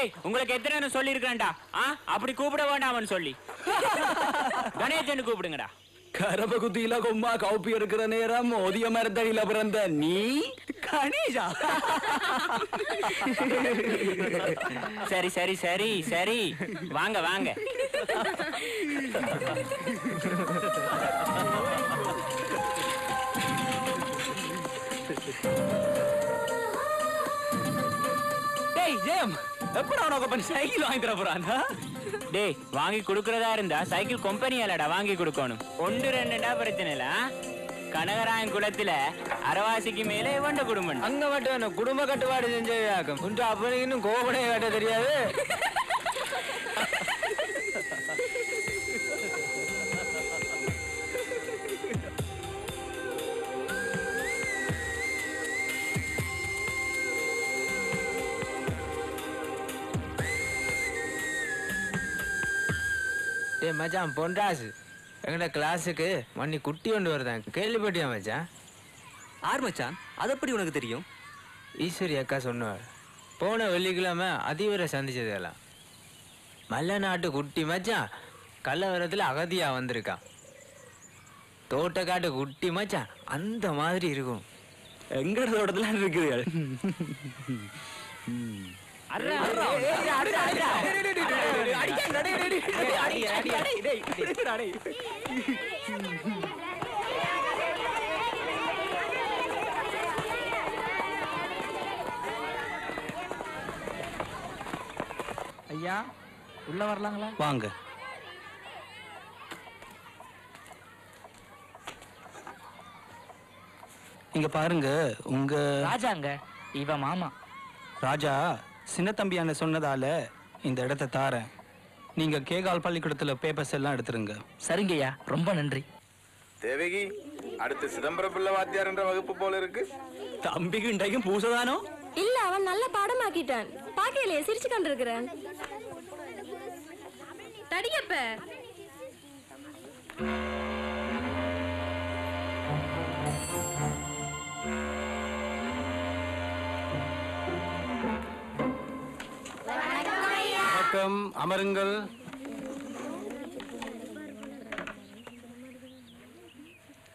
டேய் உங்களுக்கு எத்தனை சொல்லி இருக்கிறேன்டா, அப்படி கூப்பிட வேண்டாமன்னு சொல்லி கணேசன் கூப்பிடுங்கடா. கரபகுதியில கொம்மா கவுப்பி எடுக்கிற நேரம் ஓதிய மரத்தடியில பிறந்த நீ கணேஷா? சரி சரி சரி சரி, வாங்க வாங்க. எப்படா உனக்கு பண்ணி சைக்கிள் வாங்கி தர போறானா? டேய் வாங்கி கொடுக்கறதா இருந்தா சைக்கிள் கம்பெனியாலடா வாங்கி கொடுக்கணும். ஒன்று ரெண்டுடா பிரச்சனை இல்ல. கனகராயன் குளத்துல அரவாசிக்கு மேல இவண்ட குடும்பம் அங்க மட்டும் குடும்ப கட்டுப்பாடு செஞ்சாக்கும். அப்படி இன்னும் கோபனே கட்ட தெரியாது. டே மச்சான் பொன்ராசு எங்கட கிளாஸுக்கு மண்ணி குட்டி கொண்டு வருதான் கேள்விப்பட்டியா மச்சான்? ஆர் மச்சான், அது எப்படி உனக்கு தெரியும்? ஈஸ்வரி அக்கா சொன்னவர் போன வெள்ளிக்கிழமை அதிவரை சந்திச்சதெல்லாம். மல்ல நாட்டு குட்டி மச்சான் கள்ளவரத்தில் அகதியா வந்திருக்கான். தோட்டக்காட்டு குட்டி மச்சான் அந்த மாதிரி இருக்கும். எங்கட தோட்டத்துல இருக்குது? ஐயா உள்ள வரலாங்களா? வாங்க. இங்க பாருங்க உங்க ராஜாங்க. இவ மாமா ராஜா சின்ன தம்பியான சொன்னதால இந்த இடத்தை தாரேன். நீங்க கேகால் பள்ளிக்கூடத்துல பேப்பர்ஸ் எல்லாம் எடுத்துருங்க. சரிங்கய்யா, ரொம்ப நன்றி. தேவகி அடுத்து சிதம்பரம் பிள்ளை வாத்தியார் என்ற வகுப்பு போல இருக்கு. தம்பிக்கு இன்றைக்கும் பூசதானோ? இல்ல, அவன் நல்ல பாடமாக்கிட்டான். பாக்கையிலேயே சிரிச்சு கண்டிருக்கிறேன். தடியப்ப அமருங்கள்.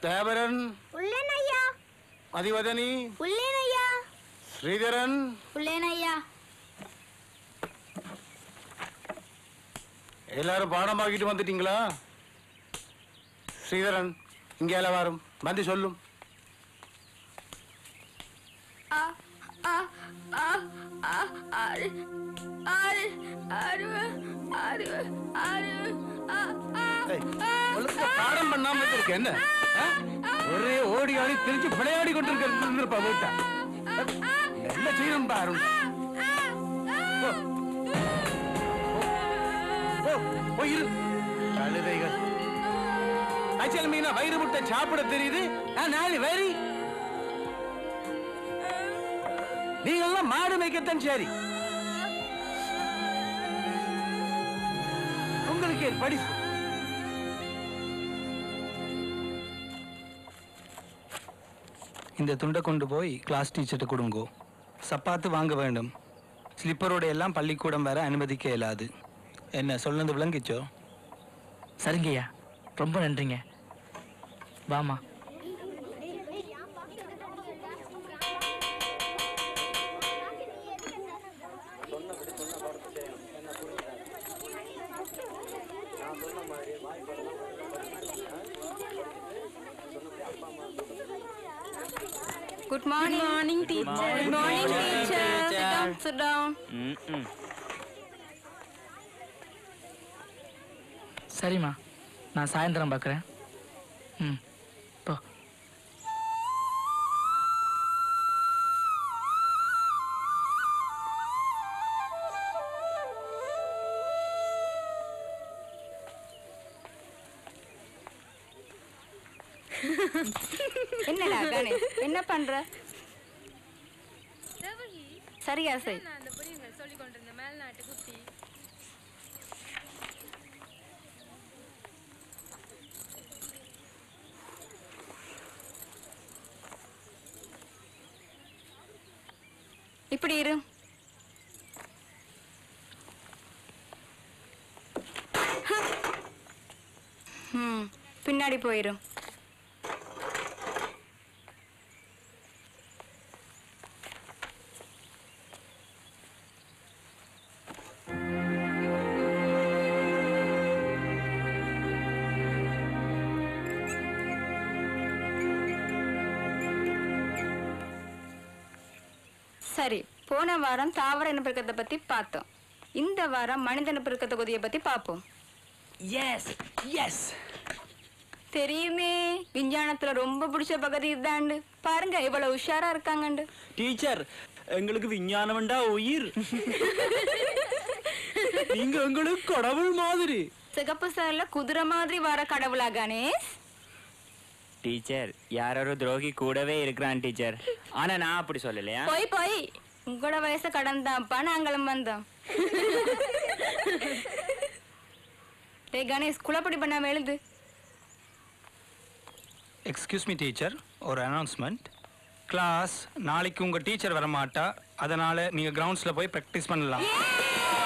தேவரன் உள்ளேன் ஐயா. அதிவதனி உள்ளேன் ஐயா. ஸ்ரீதரன் உள்ளேன் ஐயா. எல்லாரும் பாடமாக்கிட்டு வந்துட்டீங்களா? ஸ்ரீதரன் இங்கே எல்லாரும் வந்து சொல்லும். பாடம் பண்ணாம இருக்க என்ன? ஒரே ஓடி ஆடி திருச்சி விளையாடி கொண்டிருக்க வீட்டா என்ன செய்யும் பாரு. கழுதைகள் அச்சல் மீனா வயிறு முட்டை சாப்பிட தெரியுது. நாலு வயிறு நீங்கள்லாம் மாடு மேய்க்கத்தான் சரி. உங்களுக்கு படி. இந்த துண்டை கொண்டு போய் கிளாஸ் டீச்சர்கிட்ட கொடுங்கோ. சப்பாத்து வாங்க வேண்டும். ஸ்லிப்பரோட எல்லாம் பள்ளிக்கூடம் வேற அனுமதிக்க இயலாது. என்ன சொன்னது விளங்கிச்சோ? சரிங்கய்யா, ரொம்ப நன்றிங்க. வாமா. Good morning. Good morning, teacher. Good morning, teacher. Sit down, sit down. சரிம்மா, நான் சாயந்தரம் பார்க்குறேன். போ. என்னடா கணே என்ன பண்ற? சரியா சரி. இப்படி இரு. பின்னாடி போயிடும். சரி, போன வாரம் தாவர இனப்பெருக்கத்தை பத்தி பார்த்தோம். இந்த வாரம் மனித இனப்பெருக்க தொகுதியை பத்தி பார்ப்போம். தெரியுமே, விஞ்ஞானத்துல ரொம்ப பிடிச்ச பகுதி இதாண்டு. பாருங்க இவ்வளவு உஷாரா இருக்காங்க. டீச்சர், எங்களுக்கு விஞ்ஞானம்டா உயிர். நீங்க உங்களுக்கு கடவுள் மாதிரி. சிகப்பு சார்ல குதிரை மாதிரி வர கடவுளா கணேஷ்? டீச்சர், யாரோ துரோகி கூடவே இருக்கிறான் டீச்சர். ஆனா நான் அப்படி சொல்லலையா? போய் போய் உங்களோட வயசு கடந்தாப்பா, நாங்களும் வந்தோம். டேய் கணேஷ், குளப்படி பண்ணாம எழுது. எக்ஸ்கியூஸ் மீ டீச்சர், ஒரு அனௌன்ஸ்மெண்ட். கிளாஸ், நாளைக்கு உங்க டீச்சர் வரமாட்டா, அதனால நீங்க கிரவுண்ட்ஸ்ல போய் பிராக்டிஸ் பண்ணலாம்.